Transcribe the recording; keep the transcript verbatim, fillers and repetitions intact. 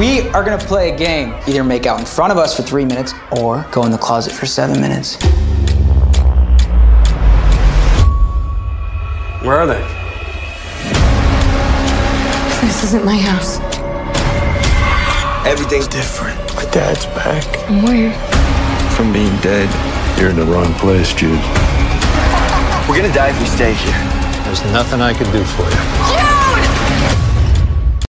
We are gonna play a game. Either make out in front of us for three minutes or go in the closet for seven minutes. Where are they? This isn't my house. Everything's different. My dad's back. I'm weird. From being dead, you're in the wrong place, Jude. We're gonna die if we stay here. There's nothing I can do for you. Yeah!